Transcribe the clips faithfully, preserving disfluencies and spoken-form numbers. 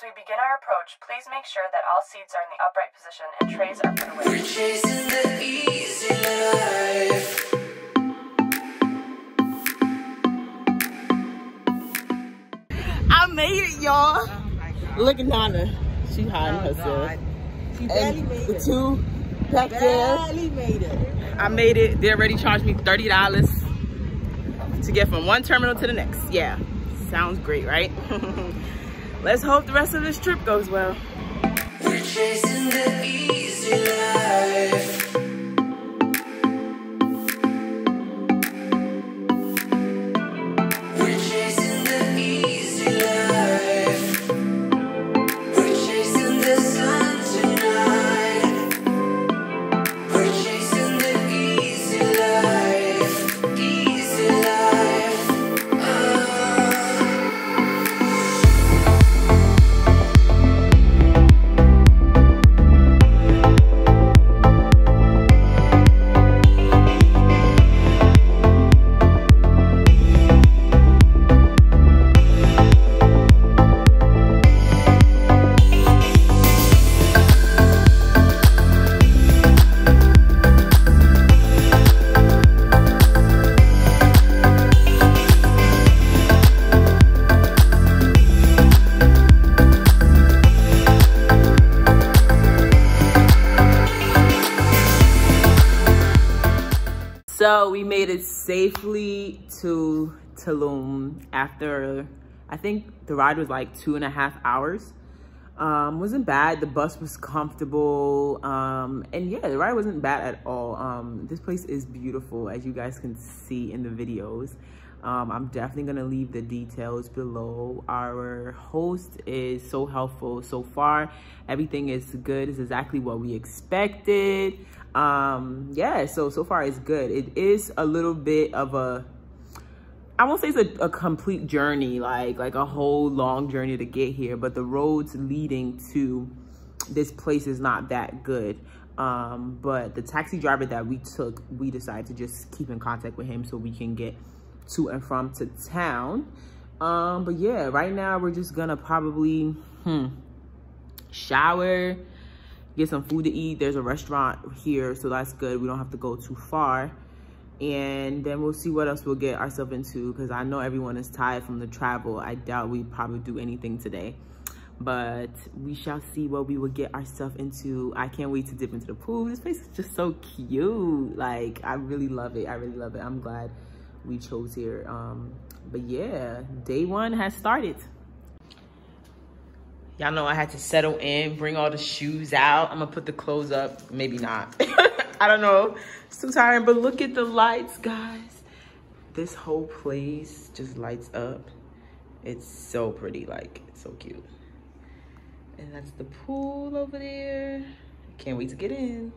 As we begin our approach, please make sure that all seats are in the upright position and trays are put away. We're chasing the easy life. I made it, y'all. Oh, look at Nana. She hiding oh, herself. God. She barely made the it. Two back barely made it. I made it. They already charged me thirty dollars to get from one terminal to the next. Yeah. Sounds great, right? Let's hope the rest of this trip goes well. We're chasing the easy life. We're chasing the easy life. We're chasing the sun tonight. We're chasing the easy life. Easy life. Oh. So we made it safely to Tulum after, I think the ride was like two and a half hours. Um, wasn't bad, the bus was comfortable. Um, and yeah, the ride wasn't bad at all. Um, this place is beautiful, as you guys can see in the videos. Um, I'm definitely gonna leave the details below. Our host is so helpful so far. Everything is good, it's exactly what we expected. Um, yeah, so, so far it's good. It is a little bit of a, I won't say it's a, a complete journey, like, like a whole long journey to get here, but the roads leading to this place is not that good. Um, but the taxi driver that we took, we decided to just keep in contact with him so we can get to and from to town. Um, but yeah, right now we're just gonna probably hmm, shower, get some food to eat. There's a restaurant here, so that's good. We don't have to go too far. And then we'll see what else we'll get ourselves into, because I know everyone is tired from the travel. I doubt we probably do anything today, but we shall see what we will get ourselves into. I can't wait to dip into the pool. This place is just so cute. Like, I really love it. I really love it. I'm glad we chose here. Um, but yeah, day one has started. Y'all know I had to settle in, bring all the shoes out. I'm gonna put the clothes up, maybe not. I don't know, it's too tiring, but look at the lights, guys. This whole place just lights up. It's so pretty, like, it's so cute. And that's the pool over there. Can't wait to get in.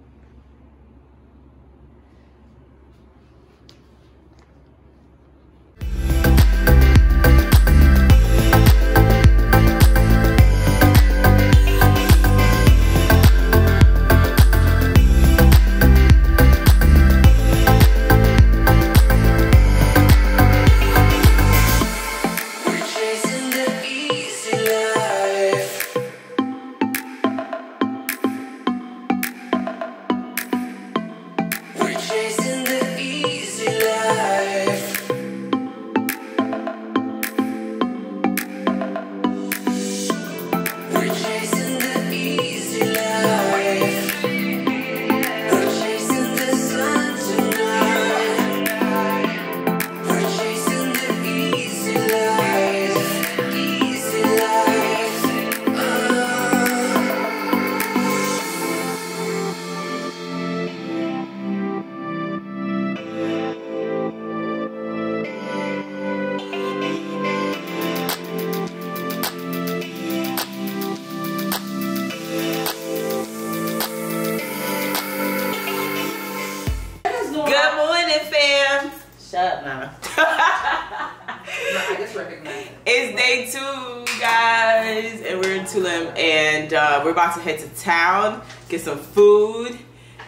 Tulum, and uh, we're about to head to town, get some food,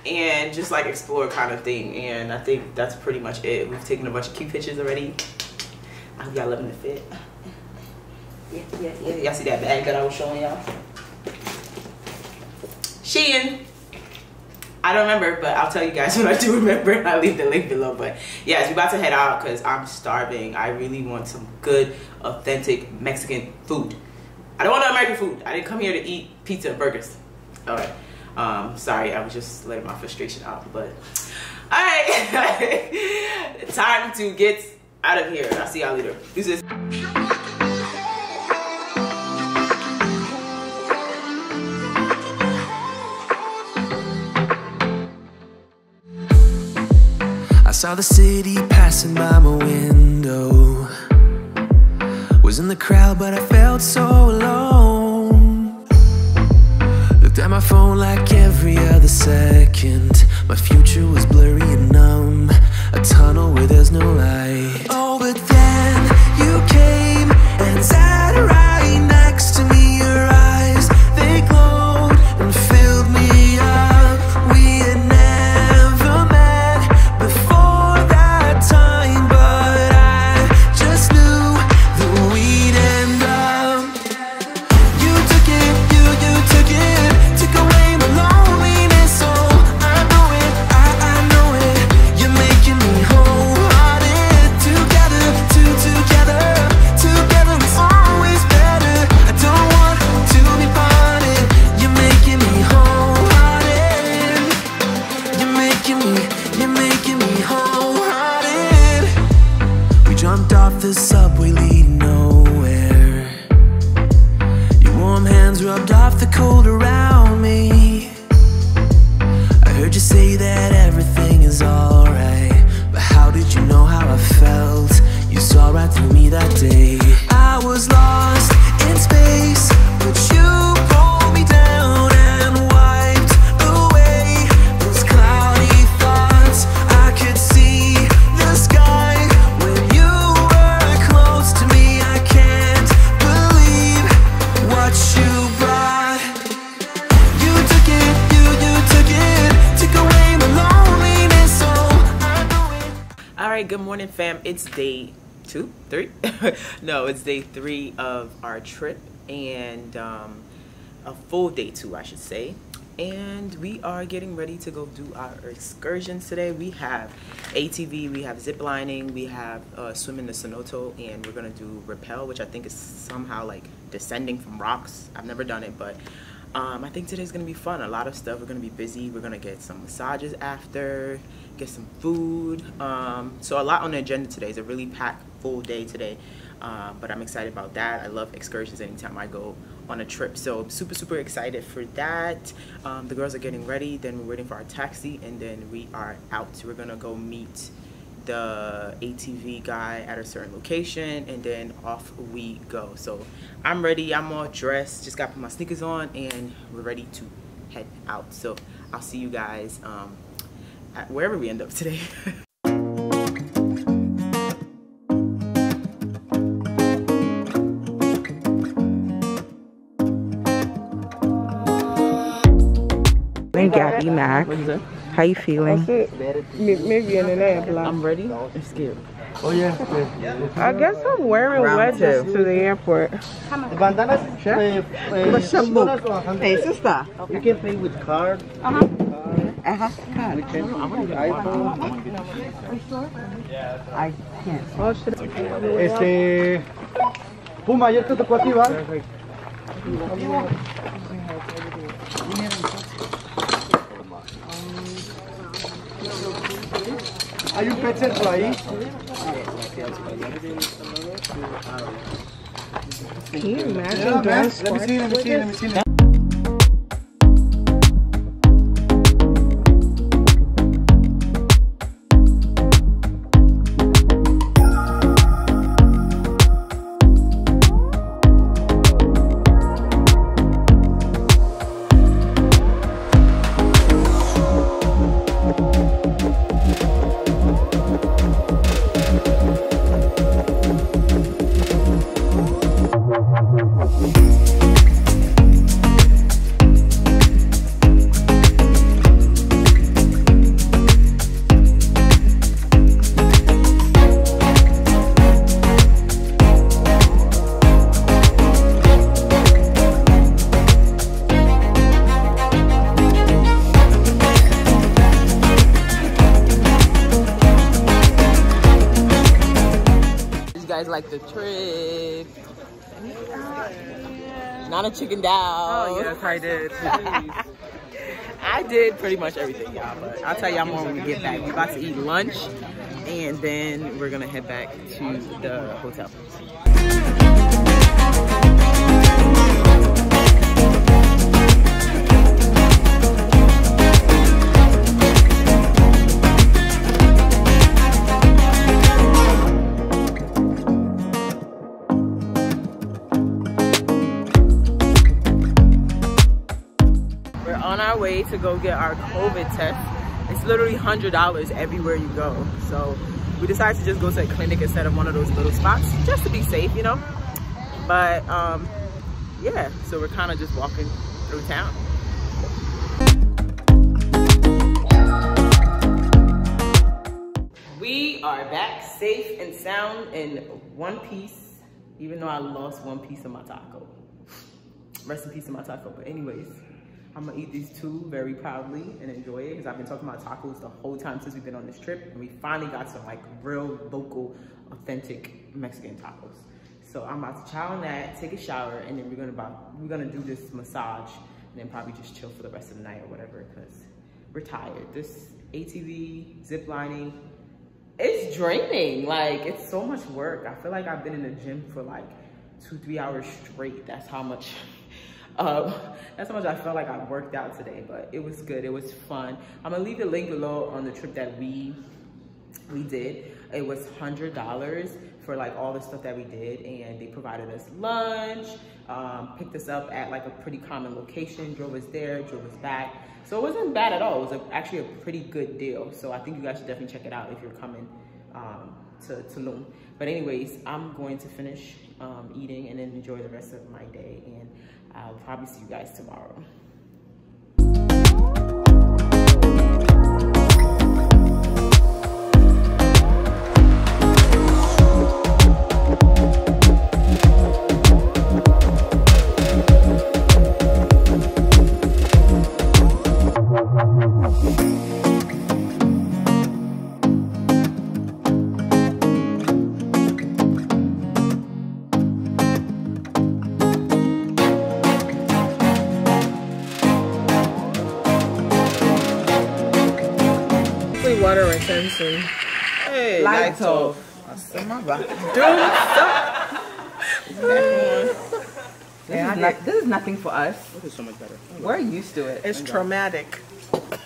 and just like explore kind of thing. And I think that's pretty much it. We've taken a bunch of cute pictures already. I hope y'all loving the fit. Yeah, yeah, yeah. Y'all see that bag that I was showing y'all? Shein. I don't remember, but I'll tell you guys when I do remember, and I'll leave the link below. But yes, we're about to head out because I'm starving. I really want some good, authentic Mexican food. I don't want no American food. I didn't come here to eat pizza and burgers. All right. Um, sorry, I was just letting my frustration out, but all right. Time to get out of here. I'll see y'all later. Deuces. I saw the city passing by my window. Was in the crowd, but I felt so alone. Looked at my phone like every other second. My future was blurry and numb, a tunnel where there's no light. Oh, but then you came and sat right next to me. Your eyes, they glowed and filled me up. We had never met before that time, but I just knew that we'd end up. You took it, you, you took it, took away my loneliness. Oh, I know it, I, I know it. You're making me wholehearted. Together, two, together, together is always better. I don't want to be parted. You're making me wholehearted. You're making me, you're making me wholehearted. We jumped off the subway leading nowhere. Your warm hands rubbed off the cold around me. I heard you say that everything is alright, but how did you know how I felt? You saw right through me that day. I was lost in space, but you pulled me down and wiped away those cloudy thoughts. I could see the sky when you were close to me. I can't believe what you brought. You took it, you, you took it, took away my loneliness. Oh, I know it. All right, good morning, fam. It's day two, three. No, it's day three of our trip, and um, a full day two, I should say. And we are getting ready to go do our excursions today. We have A T V, we have zip lining, we have uh, swimming the cenote, and we're gonna do rappel, which I think is somehow like descending from rocks. I've never done it, but um, I think today's gonna be fun. A lot of stuff. We're gonna be busy. We're gonna get some massages after, get some food. Um, so a lot on the agenda today. It's a really packed, full day today. Uh, but I'm excited about that. I love excursions anytime I go on a trip, so I'm super super excited for that. Um, the girls are getting ready, then we're waiting for our taxi, and then we are out. We're gonna go meet the A T V guy at a certain location, and then off we go. So I'm ready, I'm all dressed, just got my sneakers on, and we're ready to head out. So I'll see you guys um, at wherever we end up today. Gabby Mac, how you feeling? Maybe in the night. I'm ready. I'm scared. Oh yeah. I guess I'm wearing wedges to the airport. Bandanas? Sure. Hey sister. You can play with card. Uh huh. Uh huh. Card. I can't. Oh shit. Este. Puma, yo te tocó a ti, ¿va? Hay un pet set por ahí. Can you imagine this? Let me see, let me see, let me see. We'll be right back. like the trip. Yeah. Not a chicken down. Oh yes, I did. I did pretty much everything, y'all. But I'll tell y'all more when we get back. We're about to eat lunch, and then we're gonna head back to the hotel. Way to go get our COVID test. It's literally one hundred dollars everywhere you go. So we decided to just go to a clinic instead of one of those little spots just to be safe, you know? But um, yeah, so we're kind of just walking through town. We are back safe and sound in one piece, even though I lost one piece of my taco. Rest in peace of my taco, but anyways. I'm gonna eat these two very proudly and enjoy it because I've been talking about tacos the whole time since we've been on this trip, and we finally got some like real local authentic Mexican tacos. So I'm about to chow on that, take a shower, and then we're gonna about, we're gonna do this massage and then probably just chill for the rest of the night or whatever because we're tired. This A T V, zip lining, it's draining. Like it's so much work. I feel like I've been in the gym for like two, three hours straight. That's how much. Um, that's how much I felt like I worked out today, but it was good. It was fun. I'm gonna leave the link below on the trip that we we did. It was one hundred dollars for like all the stuff that we did, and they provided us lunch, um, picked us up at like a pretty common location, drove us there, drove us back. So it wasn't bad at all. It was a, actually a pretty good deal. So I think you guys should definitely check it out if you're coming um, to Tulum. But anyways, I'm going to finish um, eating and then enjoy the rest of my day, and I'll probably see you guys tomorrow. Cancun. Hey, lights, lights off. Dude, stop. This, like, this is nothing for us. This is so much better. Oh, we're used to it. It's Thank traumatic. God.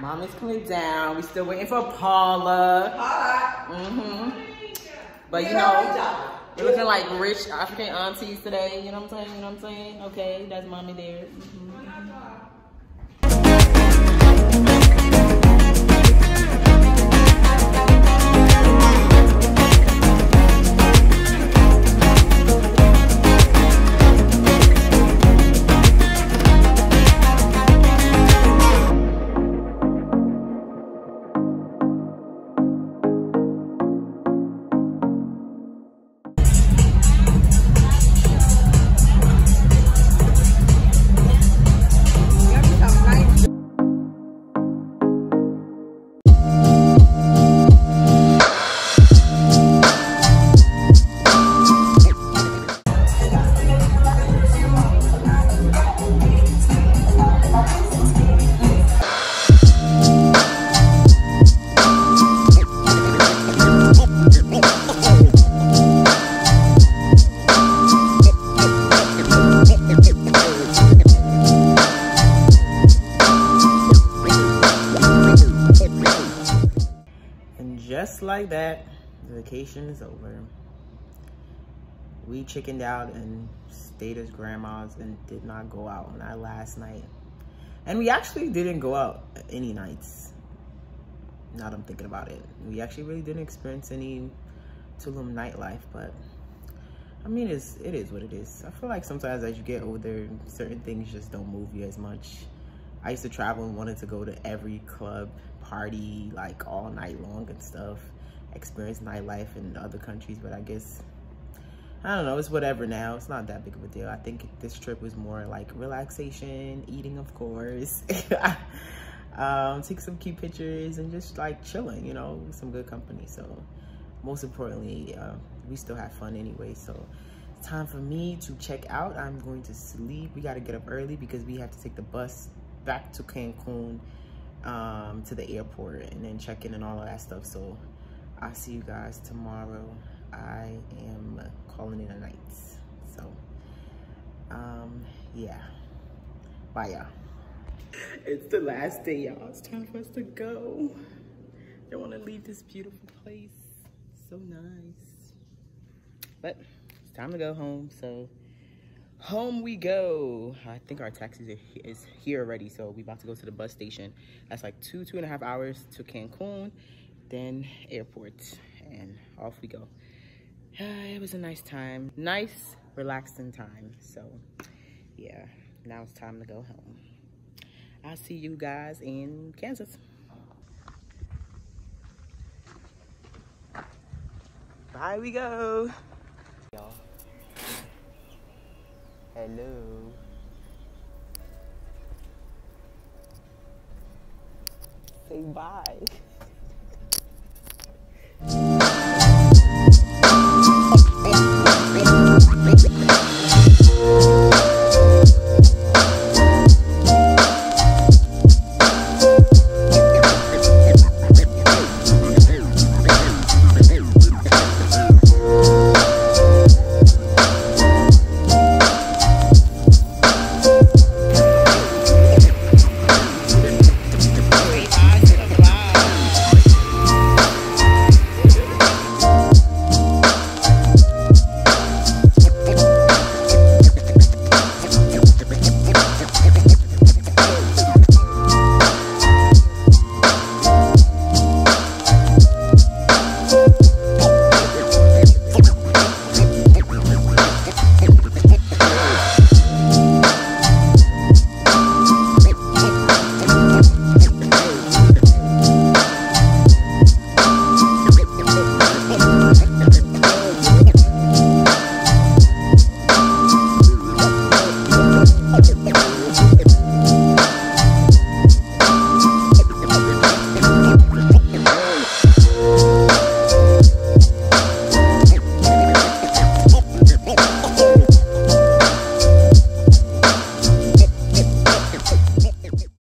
Mom is coming down. We're still waiting for Paula. Paula. Mm-hmm. But you know, we're looking like rich African aunties today. You know what I'm saying? You know what I'm saying? Okay, that's mommy there. Mm-hmm. Like that, the vacation is over. We chickened out and stayed as grandmas and did not go out on our last night. And we actually didn't go out any nights. Now that I'm thinking about it, we actually really didn't experience any Tulum nightlife. But I mean, it's, it is what it is. I feel like sometimes as you get older, certain things just don't move you as much. I used to travel and wanted to go to every club, party, like all night long and stuff, experience nightlife in other countries. But I guess, I don't know, it's whatever now. It's not that big of a deal. I think this trip was more like relaxation, eating, of course. um, take some cute pictures and just like chilling, you know, with some good company. So most importantly, uh, we still have fun anyway. So it's time for me to check out. I'm going to sleep. We got to get up early because we have to take the bus back to Cancun, um, to the airport, and then check in and all of that stuff. So I'll see you guys tomorrow. I am calling it a night. So, um, yeah. Bye, y'all. It's the last day, y'all. It's time for us to go. Don't want to leave this beautiful place. So nice. But it's time to go home. So, home we go. I think our taxi is, is here already. So, we're about to go to the bus station. That's like two, two and a half hours to Cancun, then airport. And off we go. It was a nice time, nice relaxing time. So yeah, now it's time to go home. I'll see you guys in Kansas. Bye, we go, y'all. Hello. Say bye.